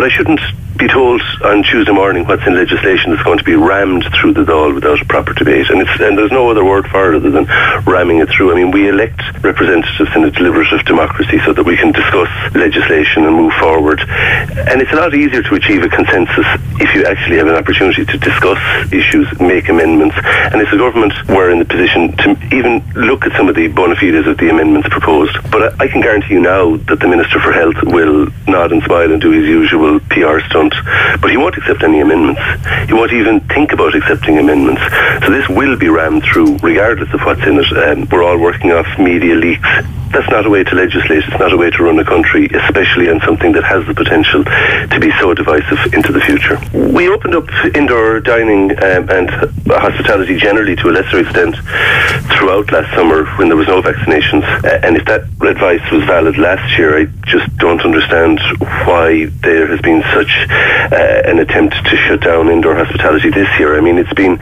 But I shouldn't be told on Tuesday morning what's in legislation that's going to be rammed through the Dáil without a proper debate. And there's no other word for it other than ramming it through. I mean, we elect representatives in a deliberative democracy so that we can discuss legislation and move forward. And it's a lot easier to achieve a consensus if you actually have an opportunity to discuss issues, make amendments. And if the government were in the position to even look at some of the bona fides of the amendments proposed. But I can guarantee you now that the Minister for Health will nod and smile and do his usual PR stunt. But he won't accept any amendments. He won't even think about accepting amendments. So this will be rammed through regardless of what's in it. We're all working off media leaks. That's not a way to legislate. It's not a way to run a country, especially on something that has the potential to be so divisive into the future. We opened up indoor dining and hospitality generally to a lesser extent throughout last summer when there was no vaccinations. And if that advice was valid last year, I just don't understand why there has been such an attempt to shut down indoor hospitality this year. I mean, it's been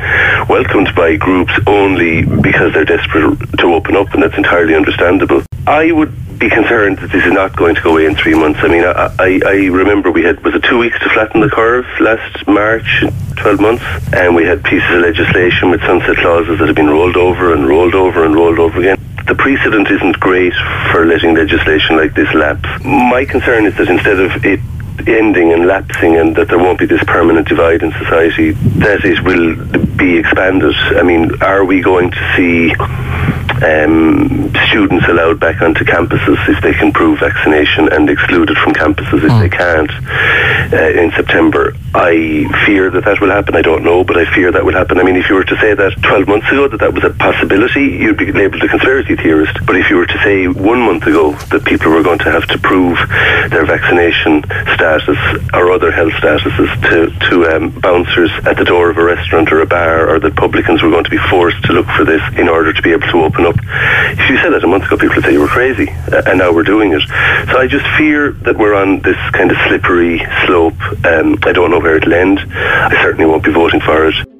welcomed by groups only because they're desperate to open up, and that's entirely understandable. I would be concerned that this is not going to go away in 3 months. I mean, I remember we had, was it 2 weeks to flatten the curve last March, 12 months, and we had pieces of legislation with sunset clauses that had been rolled over and rolled over and rolled over again. The precedent isn't great for letting legislation like this lapse. My concern is that instead of it ending and lapsing and that there won't be this permanent divide in society, that it will be expanded. I mean, are we going to see students allowed back onto campuses if they can prove vaccination and excluded from campuses if they can't in September? I fear that will happen. I don't know, but I fear that will happen. I mean, if you were to say that 12 months ago that was a possibility, you'd be labelled a conspiracy theorist. But if you were to say 1 month ago that people were going to have to prove their vaccination status or other health statuses to bouncers at the door of a restaurant or a bar, or that publicans were going to be forced to look for this in order to be able to open up, if you said that a month ago, people would say you were crazy, and now we're doing it. So I just fear that we're on this kind of slippery slope. I don't know where it'll end. I certainly won't be voting for it.